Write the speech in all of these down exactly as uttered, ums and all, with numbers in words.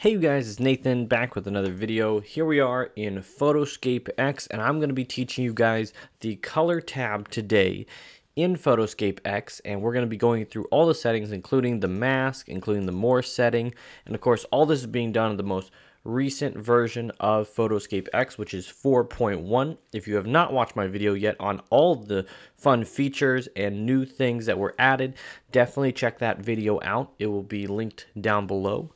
Hey you guys, it's Nathan back with another video. Here we are in Photoscape X, and I'm going to be teaching you guys the color tab today in Photoscape X, and we're going to be going through all the settings, including the mask, including the more setting, and of course all this is being done in the most recent version of Photoscape X, which is four point one. If you have not watched my video yet on all the fun features and new things that were added, definitely check that video out. It will be linked down below.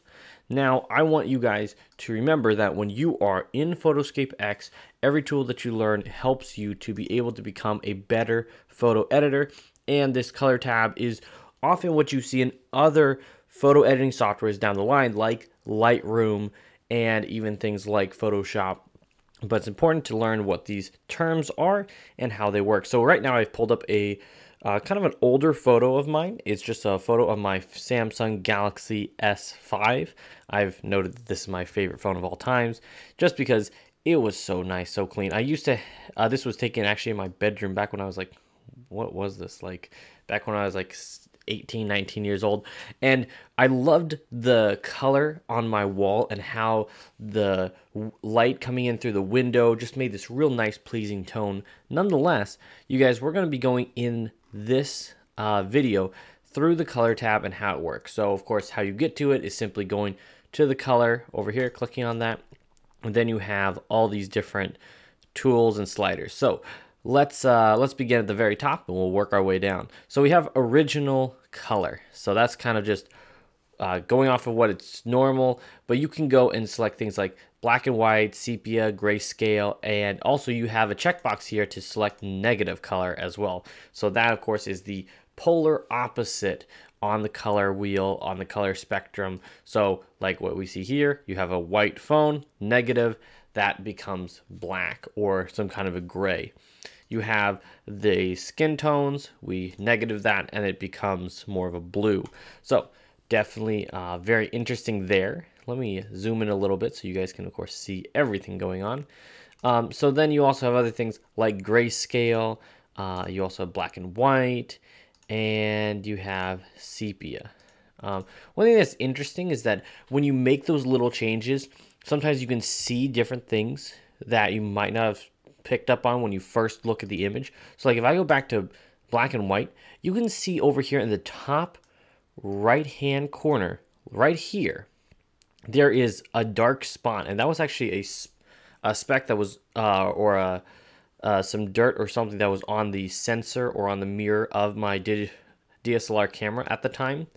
Now, I want you guys to remember that when you are in Photoscape X, every tool that you learn helps you to be able to become a better photo editor. And this color tab is often what you see in other photo editing softwares down the line, like Lightroom and even things like Photoshop. But it's important to learn what these terms are and how they work. So right now I've pulled up a Uh, kind of an older photo of mine. It's just a photo of my Samsung Galaxy S five. I've noted that this is my favorite phone of all times just because it was so nice, so clean. I used to, uh, this was taken actually in my bedroom back when I was like, what was this? Like back when I was like eighteen, nineteen years old. And I loved the color on my wall and how the light coming in through the window just made this real nice, pleasing tone. Nonetheless, you guys, we're going to be going in this uh, video through the color tab and how it works. So of course, how you get to it is simply going to the color over here, clicking on that, and then you have all these different tools and sliders. So let's uh, let's begin at the very top and we'll work our way down. So we have original color. So that's kind of just uh, going off of what it's normal, but you can go and select things like black and white, sepia, grayscale, and also you have a checkbox here to select negative color as well. So that of course is the polar opposite on the color wheel, on the color spectrum. So like what we see here, you have a white phone, negative, that becomes black or some kind of a gray. You have the skin tones, we negative that and it becomes more of a blue. So definitely uh, very interesting there. Let me zoom in a little bit so you guys can of course see everything going on. Um, so then you also have other things like grayscale, uh, you also have black and white, and you have sepia. Um, one thing that's interesting is that when you make those little changes, sometimes you can see different things that you might not have picked up on when you first look at the image. So like if I go back to black and white, you can see over here in the top right hand corner, right here, there is a dark spot. And that was actually a, a speck that was, uh, or a, uh, some dirt or something that was on the sensor or on the mirror of my D S L R camera at the time.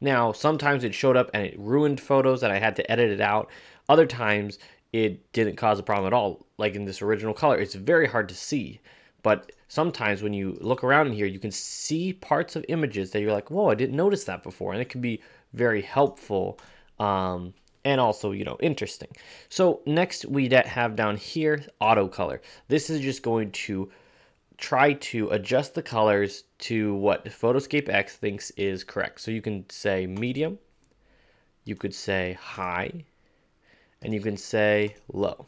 Now, sometimes it showed up and it ruined photos and I had to edit it out. Other times it didn't cause a problem at all. Like in this original color, it's very hard to see, but sometimes when you look around in here, you can see parts of images that you're like, whoa, I didn't notice that before. And it can be very helpful. Um, and also, you know, interesting. So next we have down here, auto color. This is just going to try to adjust the colors to what Photoscape X thinks is correct. So you can say medium, you could say high, and you can say low.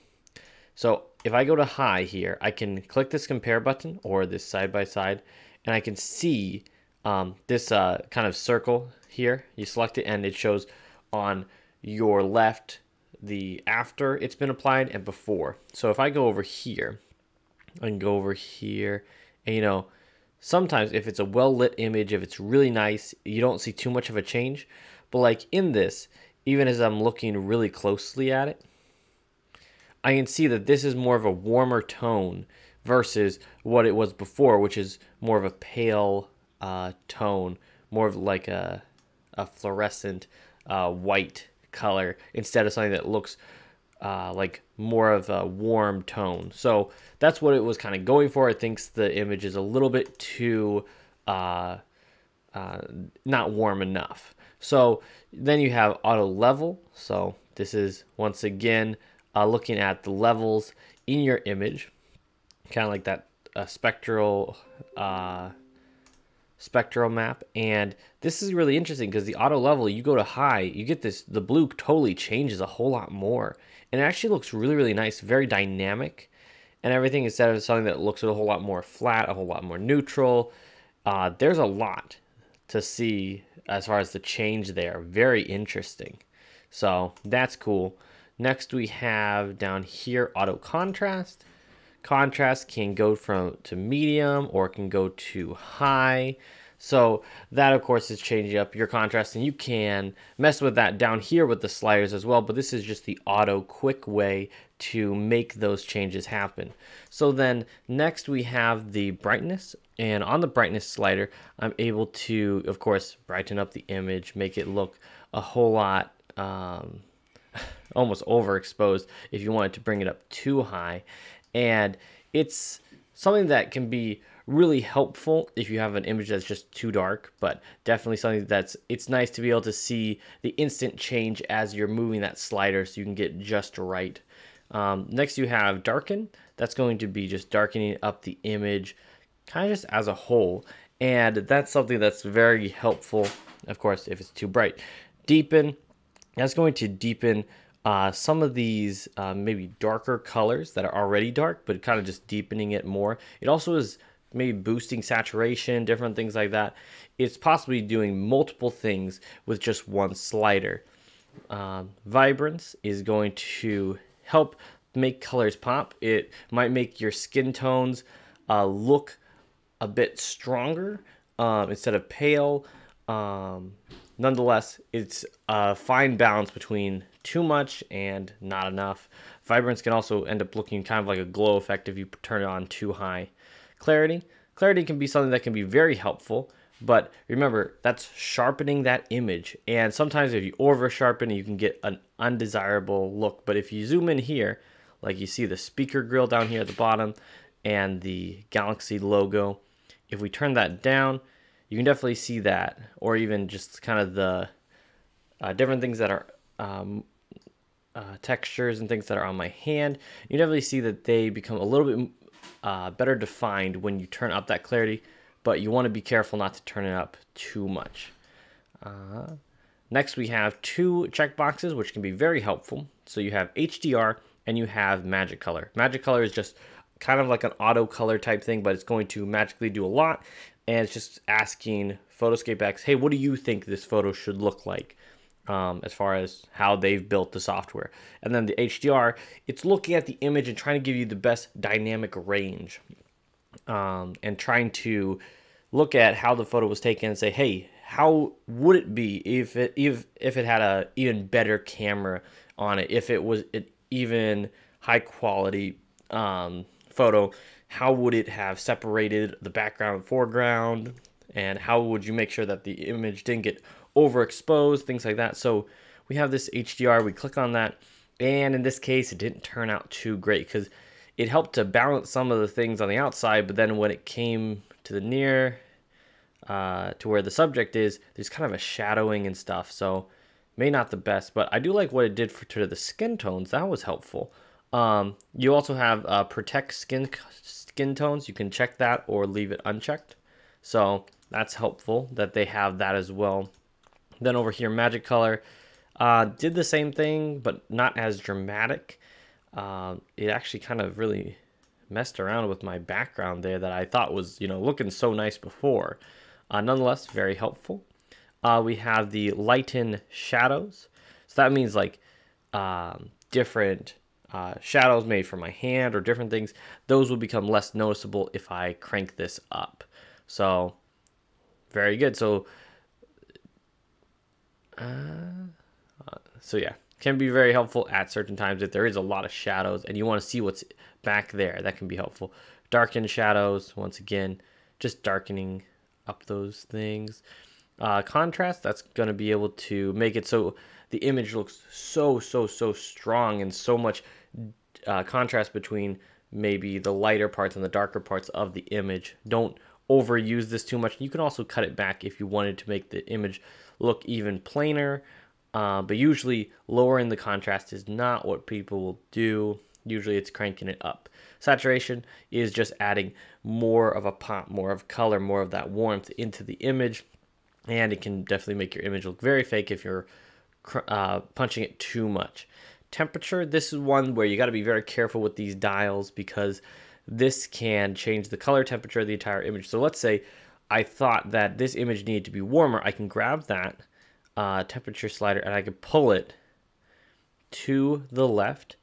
So if I go to high here, I can click this compare button or this side by side, and I can see um, this uh, kind of circle here. You select it and it shows on your left the after it's been applied and before. So if I go over here, I can go over here, and you know, sometimes if it's a well-lit image, if it's really nice, you don't see too much of a change. But like in this, even as I'm looking really closely at it, I can see that this is more of a warmer tone versus what it was before, which is more of a pale uh, tone, more of like a, a fluorescent uh, white color instead of something that looks uh, like more of a warm tone. So that's what it was kind of going for. It thinks the image is a little bit too uh, uh, not warm enough. So then you have auto level. So this is once again, Uh, looking at the levels in your image, kind of like that uh, spectral uh, spectral map. And this is really interesting because the auto level, you go to high, you get this, the blue totally changes a whole lot more. And it actually looks really, really nice, very dynamic and everything, instead of something that looks a whole lot more flat, a whole lot more neutral. Uh, there's a lot to see as far as the change there. Very interesting. So that's cool. Next we have down here auto contrast. Contrast can go from to medium or it can go to high. So that of course is changing up your contrast, and you can mess with that down here with the sliders as well, but this is just the auto quick way to make those changes happen. So then next we have the brightness, and on the brightness slider, I'm able to of course brighten up the image, make it look a whole lot um, almost overexposed if you wanted to bring it up too high. And it's something that can be really helpful if you have an image that's just too dark, but definitely something that's, it's nice to be able to see the instant change as you're moving that slider so you can get just right. Um, next you have darken. That's going to be just darkening up the image kind of just as a whole. And that's something that's very helpful, of course, if it's too bright. Deepen, that's going to deepen Uh, some of these uh, maybe darker colors that are already dark, but kind of just deepening it more. It also is maybe boosting saturation, different things like that. It's possibly doing multiple things with just one slider. Um, vibrance is going to help make colors pop. It might make your skin tones uh, look a bit stronger um, instead of pale. Um, Nonetheless, it's a fine balance between too much and not enough. Vibrance can also end up looking kind of like a glow effect if you turn it on too high. Clarity. Clarity can be something that can be very helpful, but remember, that's sharpening that image. And sometimes if you over sharpen, you can get an undesirable look. But if you zoom in here, like you see the speaker grill down here at the bottom and the Galaxy logo, if we turn that down, you can definitely see that, or even just kind of the uh, different things that are um, uh, textures and things that are on my hand. You definitely see that they become a little bit uh, better defined when you turn up that clarity, but you want to be careful not to turn it up too much. Uh, next, we have two checkboxes, which can be very helpful. So you have H D R and you have magic color. Magic color is just kind of like an auto color type thing, but it's going to magically do a lot. And it's just asking Photoscape X, hey, what do you think this photo should look like um, as far as how they've built the software? And then the H D R, it's looking at the image and trying to give you the best dynamic range um, and trying to look at how the photo was taken and say, hey, how would it be if it, if, if it had an even better camera on it, if it was an even high quality um, photo? How would it have separated the background and foreground? And how would you make sure that the image didn't get overexposed? Things like that. So we have this H D R, we click on that. And in this case, it didn't turn out too great because it helped to balance some of the things on the outside. But then when it came to the near, uh, to where the subject is, there's kind of a shadowing and stuff. So may not the best, but I do like what it did for to the skin tones. That was helpful. Um, you also have uh, protect skin skin tones. You can check that or leave it unchecked. So that's helpful that they have that as well. Then over here, magic color uh, did the same thing, but not as dramatic. Uh, it actually kind of really messed around with my background there that I thought was, you know, looking so nice before. Uh, nonetheless, very helpful. Uh, we have the lighten shadows. So that means like um, different Uh, shadows made for my hand or different things. Those will become less noticeable if I crank this up. So very good. So uh, uh, so yeah, can be very helpful at certain times if there is a lot of shadows and you want to see what's back there. That can be helpful. Darken shadows, once again, just darkening up those things. Uh, contrast, that's going to be able to make it so the image looks so so so strong and so much uh, contrast between maybe the lighter parts and the darker parts of the image. Don't overuse this too much. You can also cut it back if you wanted to make the image look even plainer, uh, but usually lowering the contrast is not what people will do. Usually it's cranking it up. Saturation is just adding more of a pop, more of color, more of that warmth into the image. And it can definitely make your image look very fake if you're uh, punching it too much. Temperature, this is one where you got to be very careful with these dials because this can change the color temperature of the entire image. So let's say I thought that this image needed to be warmer. I can grab that uh, temperature slider and I can pull it to the left,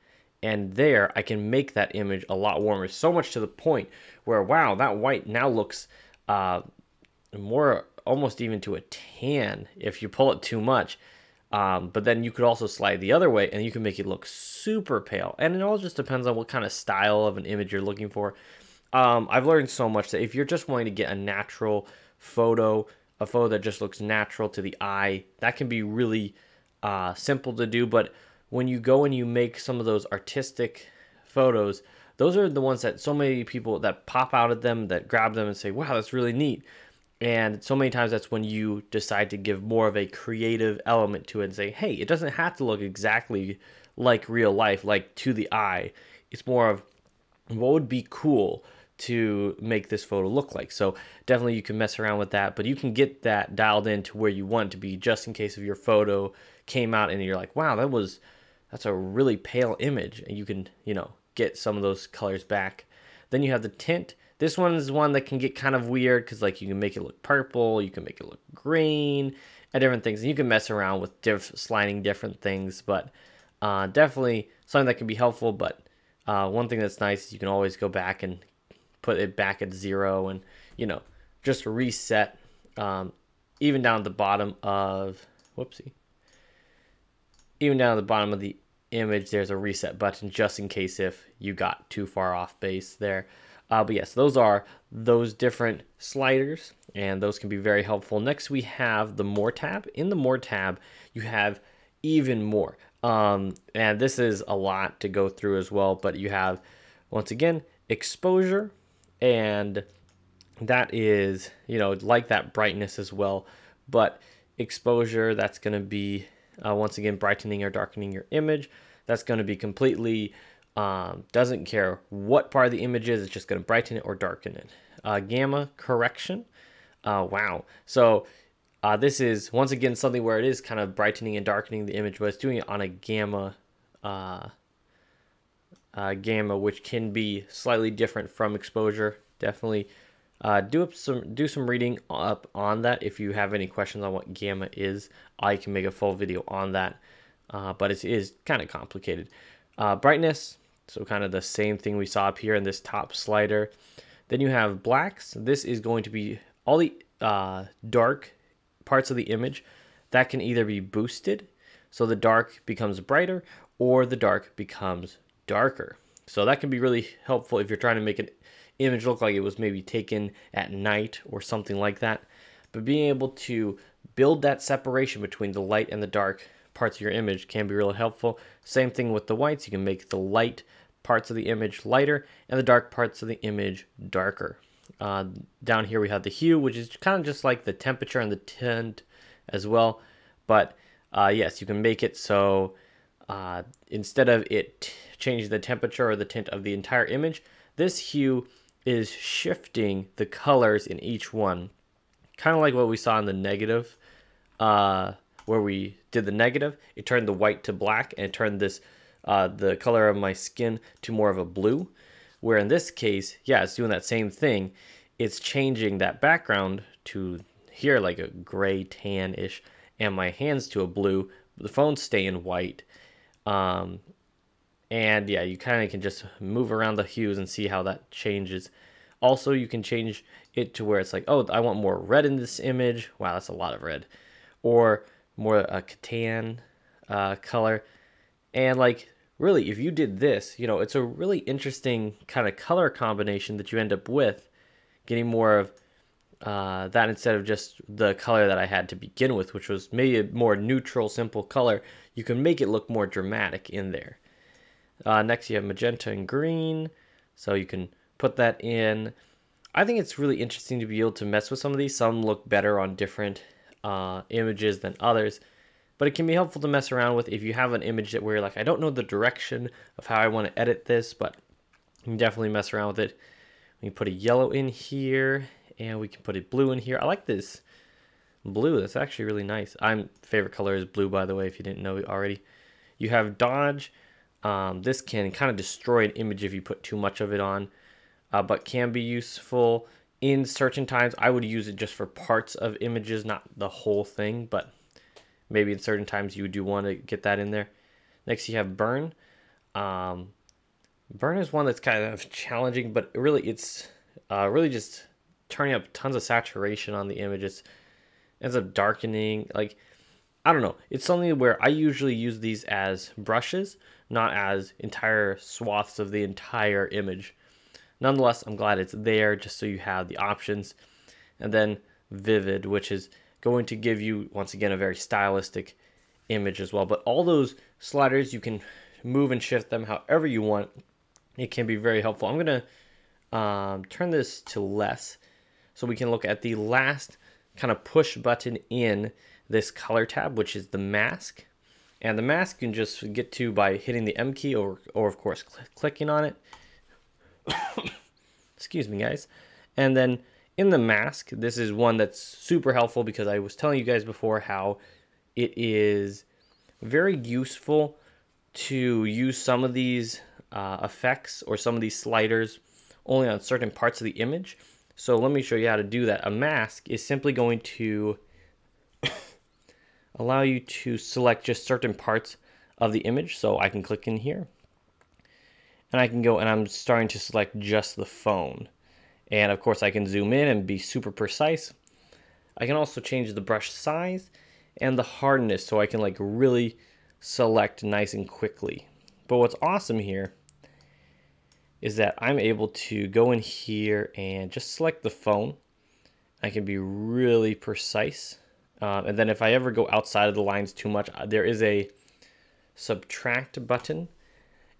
and there I can make that image a lot warmer, so much to the point where, wow, that white now looks uh, more almost even to a tan if you pull it too much. Um, but then you could also slide the other way and you can make it look super pale. And it all just depends on what kind of style of an image you're looking for. Um, I've learned so much that if you're just wanting to get a natural photo, a photo that just looks natural to the eye, that can be really uh, simple to do. But when you go and you make some of those artistic photos, those are the ones that so many people that pop out at them, that grab them and say, wow, that's really neat. And so many times that's when you decide to give more of a creative element to it and say, hey, it doesn't have to look exactly like real life, like to the eye. It's more of what would be cool to make this photo look like. So definitely you can mess around with that, but you can get that dialed in to where you want it to be, just in case if your photo came out and you're like, wow, that was, that's a really pale image. And you can, you know, get some of those colors back. Then you have the tint. This one is one that can get kind of weird because, like, you can make it look purple, you can make it look green, and different things. And you can mess around with diff sliding different things, but uh, definitely something that can be helpful. But uh, one thing that's nice is you can always go back and put it back at zero and, you know, just reset um, even down at the bottom of, whoopsie, even down at the bottom of the image, there's a reset button just in case if you got too far off base there. Uh, but yes, those are those different sliders, and those can be very helpful. Next, we have the More tab. In the More tab, you have even more. Um, and this is a lot to go through as well, but you have, once again, exposure, and that is, you know, like that brightness as well. But exposure, that's going to be, uh, once again, brightening or darkening your image. That's going to be completely... Um, doesn't care what part of the image is, it's just going to brighten it or darken it. Uh, gamma correction. Uh, wow. So uh, this is, once again, something where it is kind of brightening and darkening the image, but it's doing it on a gamma, uh, uh, gamma, which can be slightly different from exposure. Definitely uh, do up some, do some reading up on that. If you have any questions on what gamma is, I can make a full video on that. Uh, but it is kind of complicated. Uh, brightness. So kind of the same thing we saw up here in this top slider. Then you have blacks. This is going to be all the uh, dark parts of the image that can either be boosted, so the dark becomes brighter, or the dark becomes darker. So that can be really helpful if you're trying to make an image look like it was maybe taken at night or something like that. But being able to build that separation between the light and the dark parts of your image can be really helpful. Same thing with the whites. You can make the light parts of the image lighter and the dark parts of the image darker. Uh, down here we have the hue, which is kind of just like the temperature and the tint as well. But uh, yes, you can make it so uh, instead of it changing the temperature or the tint of the entire image, this hue is shifting the colors in each one. Kind of like what we saw in the negative, uh, where we did the negative, it turned the white to black and it turned this, uh, the color of my skin to more of a blue, where in this case, yeah, it's doing that same thing. It's changing that background to here, like a gray tan ish and my hands to a blue, the phone's staying white. Um, and yeah, you kind of can just move around the hues and see how that changes. Also, you can change it to where it's like, oh, I want more red in this image. Wow, that's a lot of red. Or more a catan uh, color. And like, really, if you did this, you know, it's a really interesting kind of color combination that you end up with, getting more of uh, that instead of just the color that I had to begin with, which was maybe a more neutral, simple color. You can make it look more dramatic in there. Uh, next, you have magenta and green. So you can put that in. I think it's really interesting to be able to mess with some of these. Some look better on different Uh, images than others, but it can be helpful to mess around with if you have an image that where you're like, I don't know the direction of how I want to edit this, but you can definitely mess around with it. We can put a yellow in here, and we can put a blue in here. I like this blue. That's actually really nice. My favorite color is blue, by the way, if you didn't know already. You have dodge. Um, this can kind of destroy an image if you put too much of it on, uh, but can be useful in certain times. I would use it just for parts of images, not the whole thing, but maybe in certain times you do want to get that in there. Next you have Burn. Um, Burn is one that's kind of challenging, but really it's uh, really just turning up tons of saturation on the image. It ends up darkening. Like, I don't know. It's something where I usually use these as brushes, not as entire swaths of the entire image. Nonetheless, I'm glad it's there just so you have the options. And then Vivid, which is going to give you, once again, a very stylistic image as well. But all those sliders, you can move and shift them however you want. It can be very helpful. I'm going to um, turn this to less so we can look at the last kind of push button in this color tab, which is the mask. And the mask you can just get to by hitting the M key or, or of course, cl- clicking on it. Excuse me, guys. And then in the mask, this is one that's super helpful because I was telling you guys before how it is very useful to use some of these uh, effects or some of these sliders only on certain parts of the image. So let me show you how to do that. A mask is simply going to allow you to select just certain parts of the image. So I can click in here and I can go and I'm starting to select just the phone. And of course I can zoom in and be super precise. I can also change the brush size and the hardness so I can like really select nice and quickly. But what's awesome here is that I'm able to go in here and just select the phone. I can be really precise. Um, and then if I ever go outside of the lines too much, there is a subtract button.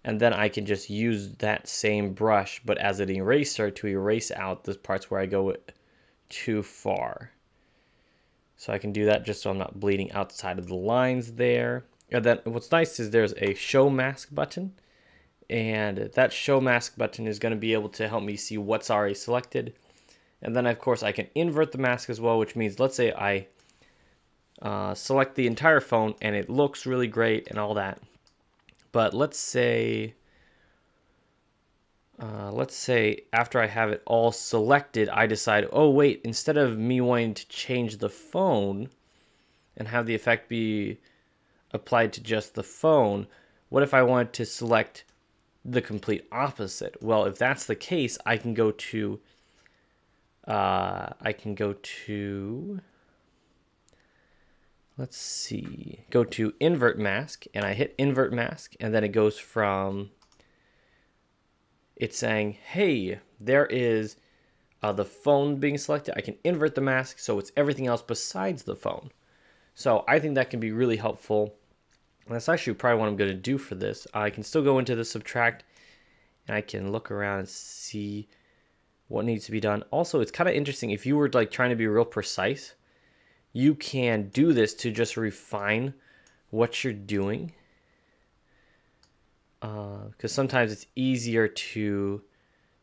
And then I can just use that same brush, but as an eraser to erase out the parts where I go too far. So I can do that just so I'm not bleeding outside of the lines there. And then what's nice is there's a show mask button, and that show mask button is going to be able to help me see what's already selected. And then of course I can invert the mask as well, which means let's say I uh, select the entire phone and it looks really great and all that. But let's say, uh, let's say after I have it all selected, I decide, oh wait, instead of me wanting to change the phone and have the effect be applied to just the phone, what if I wanted to select the complete opposite? Well, if that's the case, I can go to, uh, I can go to, let's see, go to invert mask and I hit invert mask and then it goes from, it's saying, hey, there is uh, the phone being selected. I can invert the mask so it's everything else besides the phone. So I think that can be really helpful. And that's actually probably what I'm going to do for this. I can still go into the subtract and I can look around and see what needs to be done. Also, it's kind of interesting if you were like trying to be real precise, you can do this to just refine what you're doing. Because uh, sometimes it's easier to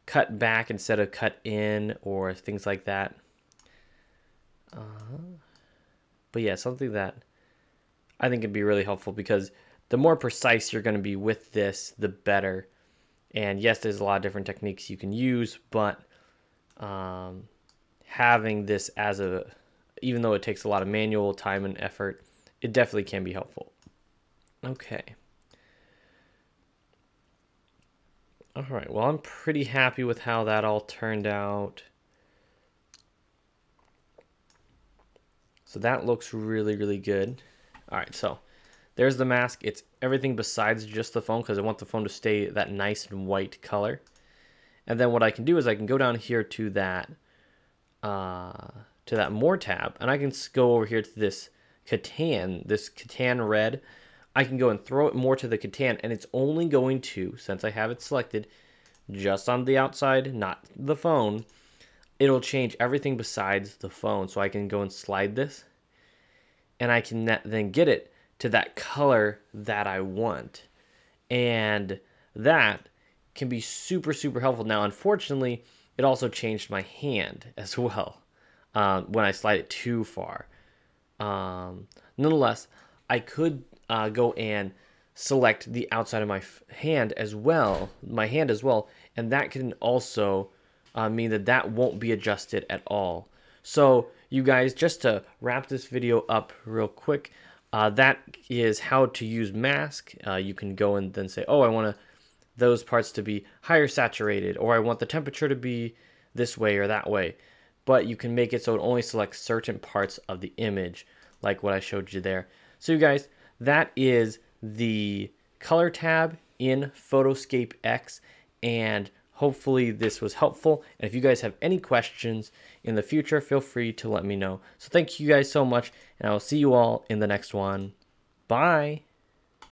cut back instead of cut in or things like that. Uh, but yeah, something that I think would be really helpful because the more precise you're going to be with this, the better. And yes, there's a lot of different techniques you can use, but um, having this as a, even though it takes a lot of manual time and effort, it definitely can be helpful. Okay. All right. Well, I'm pretty happy with how that all turned out. So that looks really, really good. All right. So there's the mask. It's everything besides just the phone because I want the phone to stay that nice and white color. And then what I can do is I can go down here to that, uh, to that more tab, and I can go over here to this Catan, this Catan red. I can go and throw it more to the Catan, and it's only going to, since I have it selected just on the outside, not the phone, it'll change everything besides the phone. So I can go and slide this, and I can then get it to that color that I want. And that can be super, super helpful. Now, unfortunately, it also changed my hand as well. Uh, when I slide it too far. Um, nonetheless, I could uh, go and select the outside of my hand as well, my hand as well, and that can also uh, mean that that won't be adjusted at all. So you guys, just to wrap this video up real quick, Uh, that is how to use mask. Uh, you can go and then say, oh, I want to, those parts to be higher saturated, or I want the temperature to be this way or that way. But you can make it so it only selects certain parts of the image, like what I showed you there. So you guys, that is the color tab in Photoscape X, and hopefully this was helpful. And if you guys have any questions in the future, feel free to let me know. So thank you guys so much, and I will see you all in the next one. Bye.